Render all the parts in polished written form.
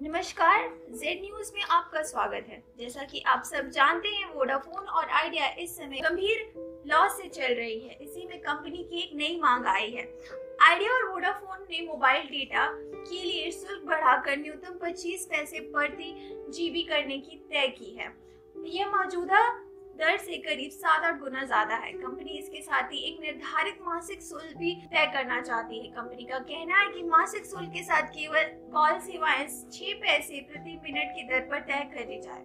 नमस्कार, Z news में आपका स्वागत है। जैसा कि आप सब जानते हैं, वोडाफोन और आइडिया इस समय गंभीर लॉस से चल रही है। इसी में कंपनी की एक नई मांग आई है। आइडिया और वोडाफोन ने मोबाइल डेटा के लिए शुल्क बढ़ाकर न्यूनतम 25 पैसे प्रति जीबी करने की तय की है। यह मौजूदा दर से करीब 7-8 गुना ज्यादा है। कंपनी इसके साथ ही एक निर्धारित मासिक शुल्क भी तय करना चाहती है। कंपनी का कहना है कि मासिक शुल्क के साथ केवल कॉल सेवाएं 6 पैसे प्रति मिनट की दर पर तय करी जाए।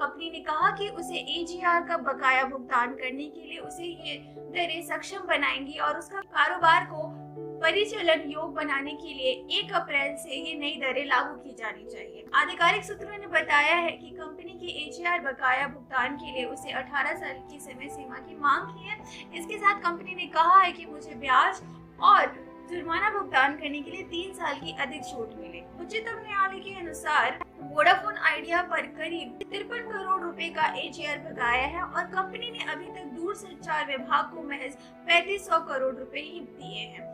कंपनी ने कहा कि उसे AGR का बकाया भुगतान करने के लिए उसे ये दरें सक्षम बनाएंगी और उसका कारोबार को परिचालन योग्य बनाने के लिए 1 अप्रैल से ये नई दरें लागू की जानी चाहिए। आधिकारिक सूत्रों ने बताया है कि कंपनी के AGR बकाया भुगतान के लिए उसे 18 साल की समय सीमा की मांग की है। इसके साथ कंपनी ने कहा है कि मुझे ब्याज और जुर्माना भुगतान करने के लिए 3 साल की अधिक छूट मिले। उच्चतम न्यायालय के अनुसार वोडाफोन आइडिया पर करीब 53 करोड़ रुपए का AGR बकाया है और कंपनी ने अभी तक दूरसंचार विभाग को महज 3500 करोड़ रुपए ही दिए हैं।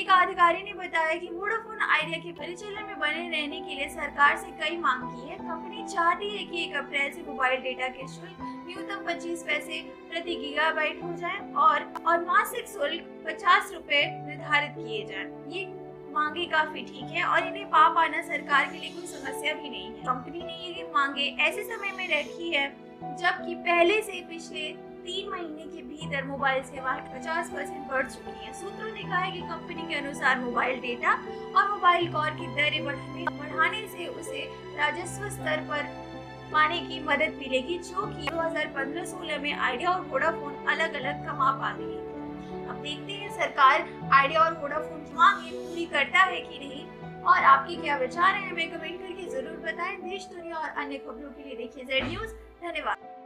एक अधिकारी ने बताया कि वोडाफोन आइडिया के परिचालन में बने रहने के लिए सरकार से कई मांग की है। कंपनी चाहती है कि 1 अप्रैल से मोबाइल डेटा के शुल्क न्यूनतम 25 पैसे प्रति गीगाबाइट हो जाए और मासिक शुल्क 50 रुपए निर्धारित किए जाए। ये मांगे काफी ठीक है और इन्हें पा पाना सरकार के लिए कोई समस्या भी नहीं है। कंपनी ने ये मांगे ऐसे समय में रखी है जबकि पहले से पिछले 3 महीने के भीतर मोबाइल सेवाएं 50% बढ़ चुकी है। सूत्रों ने कहा है कि कंपनी के अनुसार मोबाइल डेटा और मोबाइल कॉल की दरें बढ़ाने से उसे राजस्व स्तर पर पाने की मदद मिलेगी, जो कि 2015-16 में आइडिया और वोडाफोन अलग अलग कमा पा रही है। अब देखते हैं सरकार आइडिया और वोडाफोन की मांग पूरी करता है कि नहीं, और आपके क्या विचार हैं हमें कमेंट करके जरूर बताएं। देश, दुनिया और अन्य खबरों के लिए देखिए जेड न्यूज। धन्यवाद।